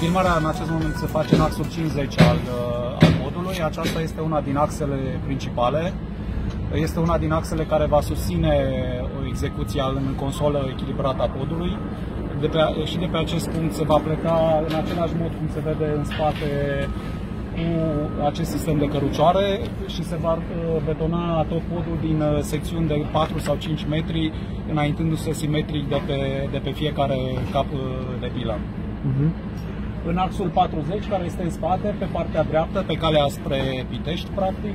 Filmarea în acest moment se face în axul 50 al podului. Aceasta este una din axele principale. Este una din axele care va susține execuția în consolă echilibrată a podului. Și de pe acest punct se va pleca în același mod cum se vede în spate cu acest sistem de cărucioare și se va betona tot podul din secțiuni de 4 sau 5 metri, înaintându-se simetric de pe fiecare cap de pilă. În axul 40, care este în spate, pe partea dreaptă, pe calea spre Pitești, practic,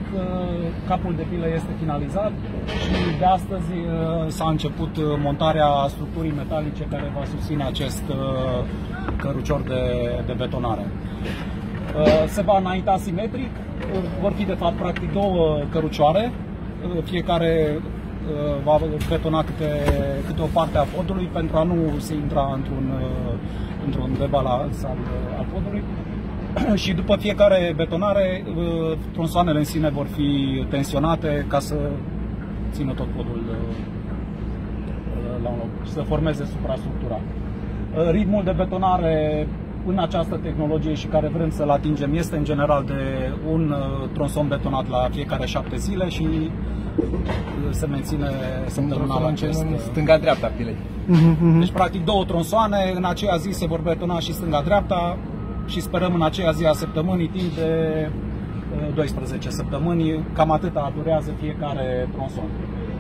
capul de pilă este finalizat și de astăzi s-a început montarea structurii metalice care va susține acest cărucior de betonare. Se va înainta simetric, vor fi de fapt practic două cărucioare, fiecare va betona câte o parte a podului pentru a nu se intra într-un debalans al podului. Și după fiecare betonare, tronsoanele în sine vor fi tensionate ca să țină tot podul la un loc și să formeze suprastructura. Ritmul de betonare în această tehnologie și care vrem să-l atingem este în general de un tronson betonat la fiecare 7 zile și se menține săptămâna la acest... Stânga-dreapta pilei. Deci, practic, două tronsoane, în aceea zi se vor betona și stânga-dreapta și sperăm în aceea zi a săptămânii, timp de 12 săptămâni, cam atâta durează fiecare tronson.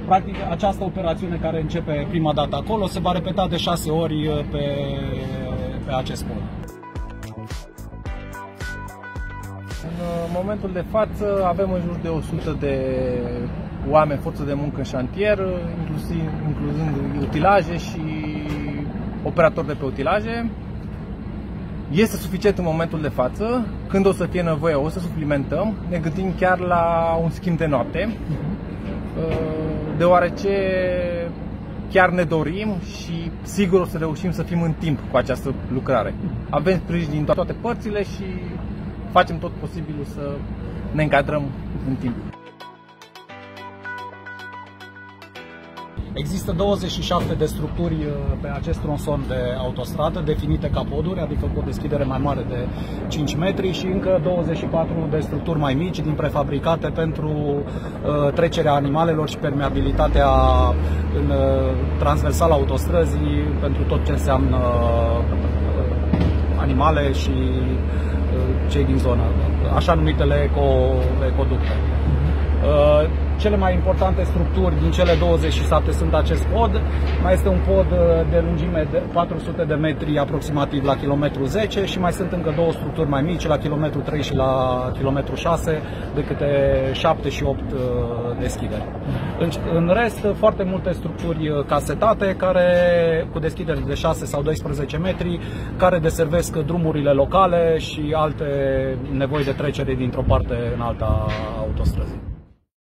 Practic, această operațiune care începe prima dată acolo se va repeta de 6 ori pe acest pod. În momentul de față avem în jur de 100 de oameni, forță de muncă în șantier, incluzând utilaje și operatori de pe utilaje. Este suficient în momentul de față. Când o să fie nevoie, o să suplimentăm. Ne gândim chiar la un schimb de noapte, deoarece chiar ne dorim și sigur o să reușim să fim în timp cu această lucrare. Avem sprijin din toate părțile și facem tot posibilul să ne încadrăm în timp. Există 27 de structuri pe acest tronson de autostradă, definite ca poduri, adică cu o deschidere mai mare de 5 metri și încă 24 de structuri mai mici, din prefabricate, pentru trecerea animalelor și permeabilitatea în transversală autostrăzii, pentru tot ce înseamnă animale și cei din zonă, așa numitele ecoducte. Cele mai importante structuri din cele 27 sunt acest pod. Mai este un pod de lungime de 400 de metri aproximativ la kilometru 10 și mai sunt încă două structuri mai mici la kilometru 3 și la kilometru 6 de câte 7 și 8 deschideri. În rest, foarte multe structuri casetate care, cu deschideri de 6 sau 12 metri care deservesc drumurile locale și alte nevoi de trecere dintr-o parte în alta autostrăzii.